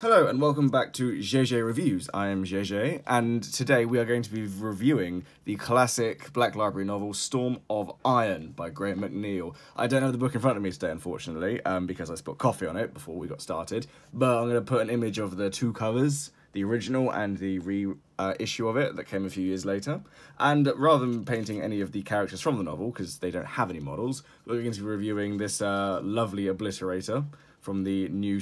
Hello and welcome back to GG Reviews. I am GG, and today we are going to be reviewing the classic Black Library novel Storm of Iron by Graham McNeill. I don't have the book in front of me today, unfortunately, because I spilled coffee on it before we got started, but I'm going to put an image of the two covers, the original and the re-issue of it that came a few years later. And rather than painting any of the characters from the novel, because they don't have any models, we're going to be reviewing this lovely Obliterator from the new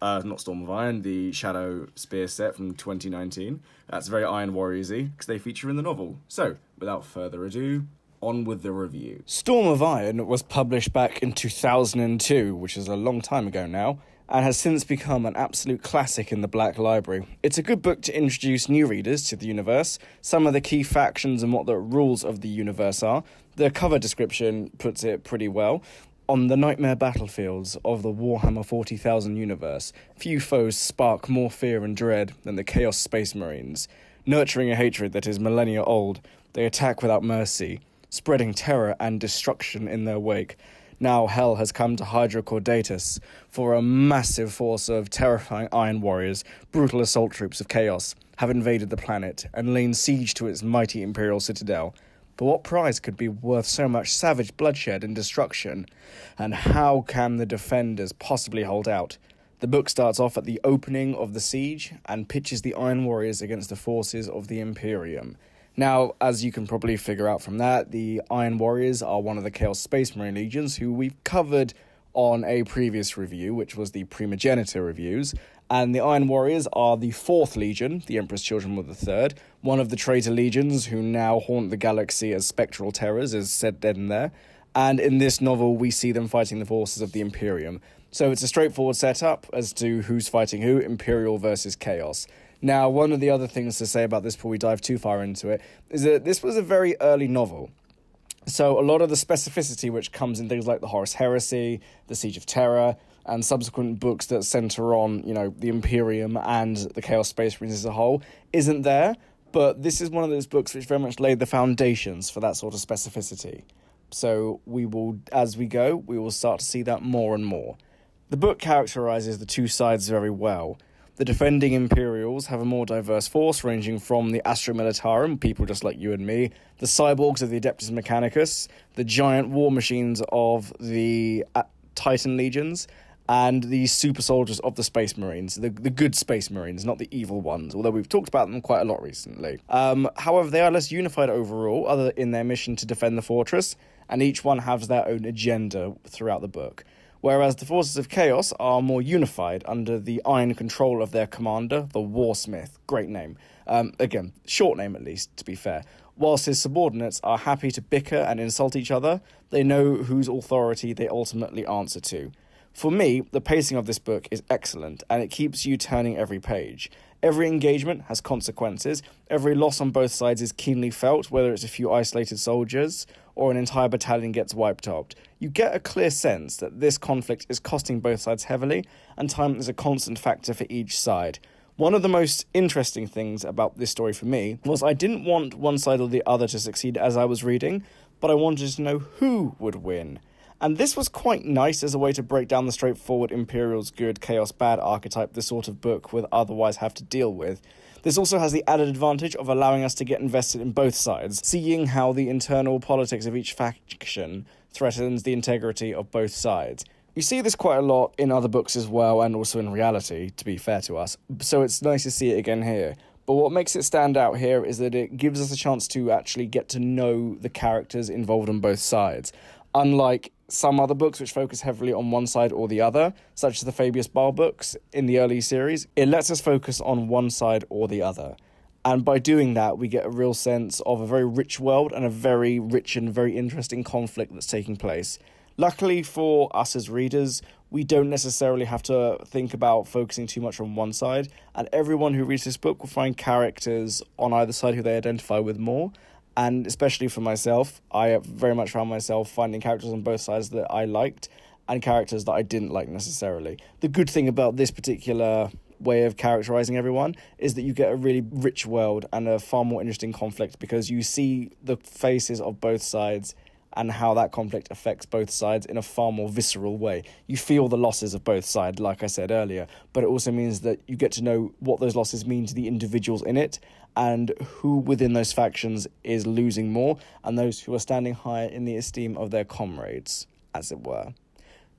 not Storm of Iron, the Shadow Spear set from 2019. That's very Iron Warriors-y, because they feature in the novel. So, without further ado, on with the review. Storm of Iron was published back in 2002, which is a long time ago now, and has since become an absolute classic in the Black Library. It's a good book to introduce new readers to the universe, some of the key factions and what the rules of the universe are. The cover description puts it pretty well. On the nightmare battlefields of the Warhammer 40,000 universe, few foes spark more fear and dread than the Chaos Space Marines. Nurturing a hatred that is millennia old, they attack without mercy, spreading terror and destruction in their wake. Now hell has come to Hydra Cordatus for a massive force of terrifying Iron Warriors, brutal assault troops of Chaos, have invaded the planet and laid siege to its mighty Imperial Citadel. But what prize could be worth so much savage bloodshed and destruction? And how can the defenders possibly hold out? The book starts off at the opening of the siege and pitches the Iron Warriors against the forces of the Imperium. Now, as you can probably figure out from that, the Iron Warriors are one of the Chaos Space Marine legions who we've covered on a previous review, which was the Primogenitor Reviews. And the Iron Warriors are the 4th Legion, the Emperor's Children were the 3rd, one of the traitor legions who now haunt the galaxy as spectral terrors, as said in there. And in this novel, we see them fighting the forces of the Imperium. So it's a straightforward setup as to who's fighting who, Imperial versus Chaos. Now, one of the other things to say about this before we dive too far into it is that this was a very early novel. So a lot of the specificity which comes in things like the Horus Heresy, the Siege of Terra, and subsequent books that centre on, you know, the Imperium and the Chaos Space Marines as a whole, isn't there, but this is one of those books which very much laid the foundations for that sort of specificity. So we will, as we go, we will start to see that more and more. The book characterises the two sides very well. The defending Imperials have a more diverse force, ranging from the Astra Militarum, people just like you and me, the cyborgs of the Adeptus Mechanicus, the giant war machines of the Titan Legions, and the super soldiers of the Space Marines, the good Space Marines, not the evil ones, although we've talked about them quite a lot recently. However, they are less unified overall, other in their mission to defend the fortress, and each one has their own agenda throughout the book. Whereas the forces of Chaos are more unified under the iron control of their commander, the Warsmith. Great name. Again, short name at least, to be fair. Whilst his subordinates are happy to bicker and insult each other, they know whose authority they ultimately answer to. For me, the pacing of this book is excellent, and it keeps you turning every page. Every engagement has consequences, every loss on both sides is keenly felt, whether it's a few isolated soldiers or an entire battalion gets wiped out. You get a clear sense that this conflict is costing both sides heavily, and time is a constant factor for each side. One of the most interesting things about this story for me was I didn't want one side or the other to succeed as I was reading, but I wanted to know who would win. And this was quite nice as a way to break down the straightforward Imperials good, Chaos bad archetype this sort of book would otherwise have to deal with. This also has the added advantage of allowing us to get invested in both sides, seeing how the internal politics of each faction threatens the integrity of both sides. You see this quite a lot in other books as well, and also in reality, to be fair to us, so it's nice to see it again here. But what makes it stand out here is that it gives us a chance to actually get to know the characters involved on both sides. Unlike some other books which focus heavily on one side or the other, such as the Fabius Bile books in the early series, it lets us focus on one side or the other. And by doing that, we get a real sense of a very rich world and a very rich and very interesting conflict that's taking place. Luckily for us as readers, we don't necessarily have to think about focusing too much on one side, and everyone who reads this book will find characters on either side who they identify with more. And especially for myself, I very much found myself finding characters on both sides that I liked and characters that I didn't like necessarily. The good thing about this particular way of characterising everyone is that you get a really rich world and a far more interesting conflict because you see the faces of both sides and how that conflict affects both sides in a far more visceral way. You feel the losses of both sides, like I said earlier, but it also means that you get to know what those losses mean to the individuals in it, and who within those factions is losing more, and those who are standing higher in the esteem of their comrades, as it were.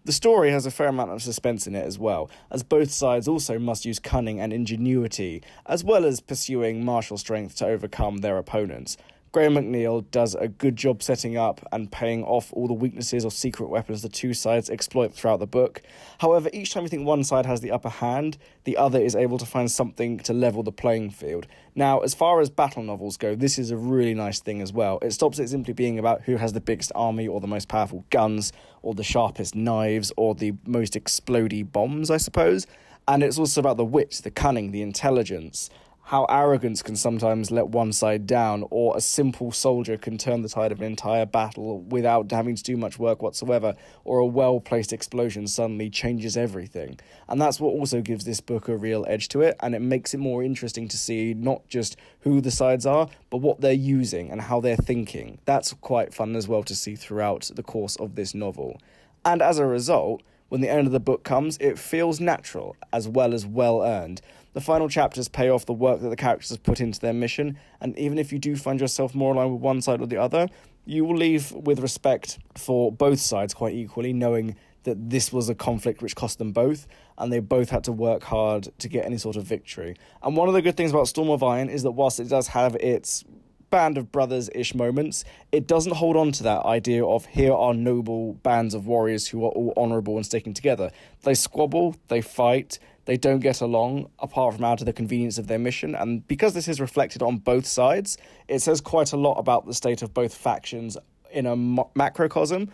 The story has a fair amount of suspense in it as well, as both sides also must use cunning and ingenuity, as well as pursuing martial strength to overcome their opponents. Graham McNeill does a good job setting up and paying off all the weaknesses or secret weapons the two sides exploit throughout the book. However, each time you think one side has the upper hand, the other is able to find something to level the playing field. Now, as far as battle novels go, this is a really nice thing as well. It stops it simply being about who has the biggest army or the most powerful guns, or the sharpest knives, or the most explodey bombs, I suppose. And it's also about the wit, the cunning, the intelligence, how arrogance can sometimes let one side down, or a simple soldier can turn the tide of an entire battle without having to do much work whatsoever, or a well-placed explosion suddenly changes everything. And that's what also gives this book a real edge to it, and it makes it more interesting to see not just who the sides are, but what they're using and how they're thinking. That's quite fun as well to see throughout the course of this novel. And as a result, when the end of the book comes, it feels natural, as well as well-earned. The final chapters pay off the work that the characters put into their mission, and even if you do find yourself more aligned with one side or the other, you will leave with respect for both sides quite equally, knowing that this was a conflict which cost them both, and they both had to work hard to get any sort of victory. And one of the good things about Storm of Iron is that whilst it does have its band of brothers-ish moments, it doesn't hold on to that idea of here are noble bands of warriors who are all honourable and sticking together. They squabble, they fight, they don't get along, apart from out of the convenience of their mission, and because this is reflected on both sides, it says quite a lot about the state of both factions in a macrocosm,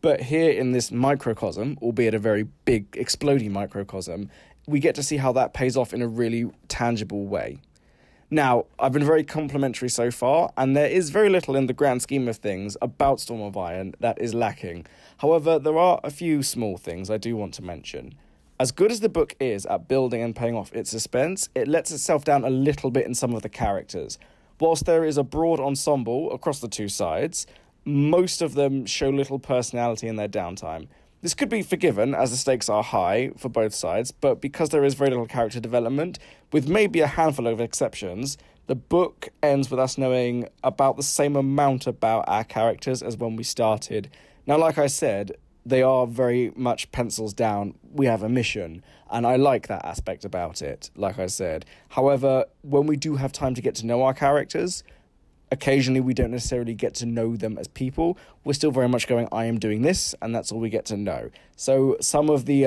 but here in this microcosm, albeit a very big, exploding microcosm, we get to see how that pays off in a really tangible way. Now, I've been very complimentary so far, and there is very little in the grand scheme of things about Storm of Iron that is lacking. However, there are a few small things I do want to mention. As good as the book is at building and paying off its suspense, it lets itself down a little bit in some of the characters. Whilst there is a broad ensemble across the two sides, most of them show little personality in their downtime. This could be forgiven, as the stakes are high for both sides, but because there is very little character development, with maybe a handful of exceptions, the book ends with us knowing about the same amount about our characters as when we started. Now, like I said, they are very much pencils down, we have a mission, and I like that aspect about it, like I said. However, when we do have time to get to know our characters, occasionally we don't necessarily get to know them as people. We're still very much going, I am doing this, and that's all we get to know. So some of the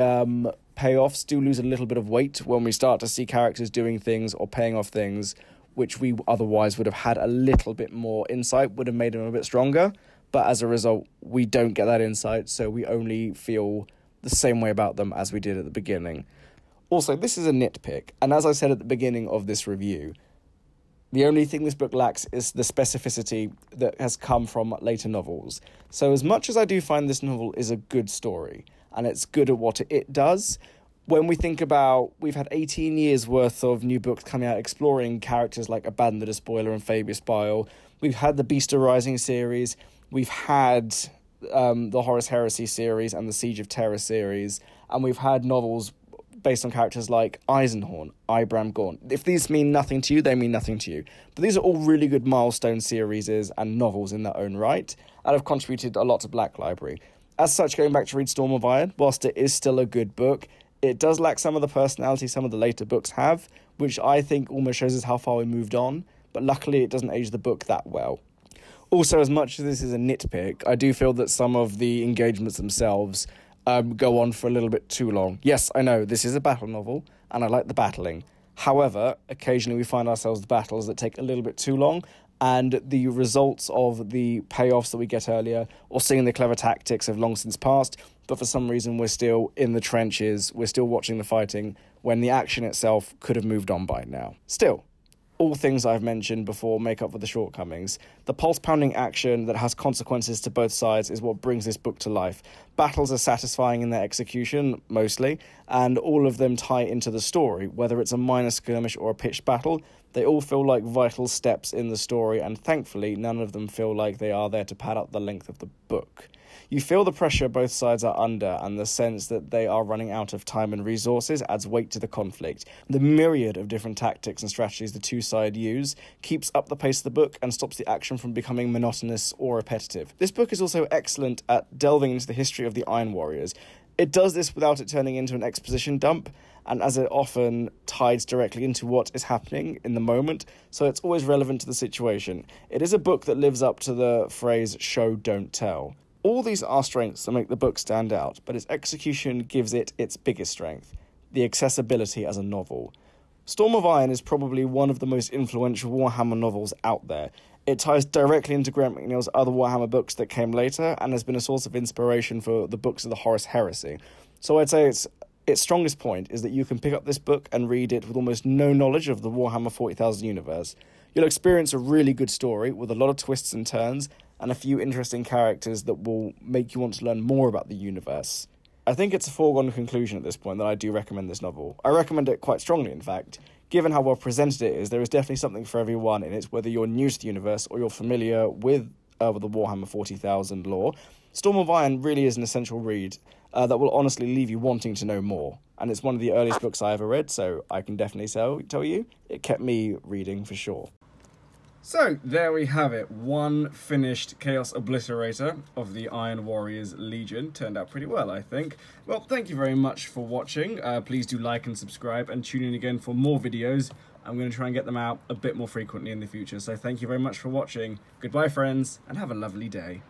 payoffs do lose a little bit of weight when we start to see characters doing things or paying off things which we otherwise would have had a little bit more insight, would have made them a bit stronger, but as a result we don't get that insight, so we only feel the same way about them as we did at the beginning. Also, this is a nitpick, and as I said at the beginning of this review, the only thing this book lacks is the specificity that has come from later novels. So as much as I do find this novel is a good story, and it's good at what it does, when we think about, we've had 18 years worth of new books coming out exploring characters like Abaddon the Despoiler and Fabius Bile, we've had the Beast Arising series, we've had the Horus Heresy series and the Siege of Terra series, and we've had novels based on characters like Eisenhorn, Ibram Gaunt. If these mean nothing to you, they mean nothing to you. But these are all really good milestone series and novels in their own right, and have contributed a lot to Black Library. As such, going back to read Storm of Iron, whilst it is still a good book, it does lack some of the personality some of the later books have, which I think almost shows us how far we moved on, but luckily it doesn't age the book that well. Also, as much as this is a nitpick, I do feel that some of the engagements themselves go on for a little bit too long. Yes, I know, this is a battle novel, and I like the battling. However, occasionally we find ourselves the battles that take a little bit too long, and the results of the payoffs that we get earlier, or seeing the clever tactics, have long since passed, but for some reason we're still in the trenches, we're still watching the fighting, when the action itself could have moved on by now. Still, all things I've mentioned before make up for the shortcomings. The pulse-pounding action that has consequences to both sides is what brings this book to life. Battles are satisfying in their execution, mostly, and all of them tie into the story. Whether it's a minor skirmish or a pitched battle, they all feel like vital steps in the story, and thankfully none of them feel like they are there to pad up the length of the book. You feel the pressure both sides are under, and the sense that they are running out of time and resources adds weight to the conflict. The myriad of different tactics and strategies the two sides use keeps up the pace of the book and stops the action from becoming monotonous or repetitive. This book is also excellent at delving into the history of the Iron Warriors. It does this without it turning into an exposition dump, and as it often ties directly into what is happening in the moment, so it's always relevant to the situation. It is a book that lives up to the phrase, show, don't tell. All these are strengths that make the book stand out, but its execution gives it its biggest strength, the accessibility as a novel. Storm of Iron is probably one of the most influential Warhammer novels out there. It ties directly into Graham McNeill's other Warhammer books that came later and has been a source of inspiration for the books of the Horus Heresy. So I'd say its strongest point is that you can pick up this book and read it with almost no knowledge of the Warhammer 40,000 universe. You'll experience a really good story with a lot of twists and turns, and a few interesting characters that will make you want to learn more about the universe. I think it's a foregone conclusion at this point that I do recommend this novel. I recommend it quite strongly, in fact. Given how well presented it is, there is definitely something for everyone in it, whether you're new to the universe or you're familiar with the Warhammer 40,000 lore. Storm of Iron really is an essential read that will honestly leave you wanting to know more. And it's one of the earliest books I ever read, so I can definitely tell you, it kept me reading for sure. So, there we have it. One finished Chaos Obliterator of the Iron Warriors Legion. Turned out pretty well, I think. Well, thank you very much for watching. Please do like and subscribe and tune in again for more videos. I'm going to try and get them out a bit more frequently in the future. So thank you very much for watching. Goodbye, friends, and have a lovely day.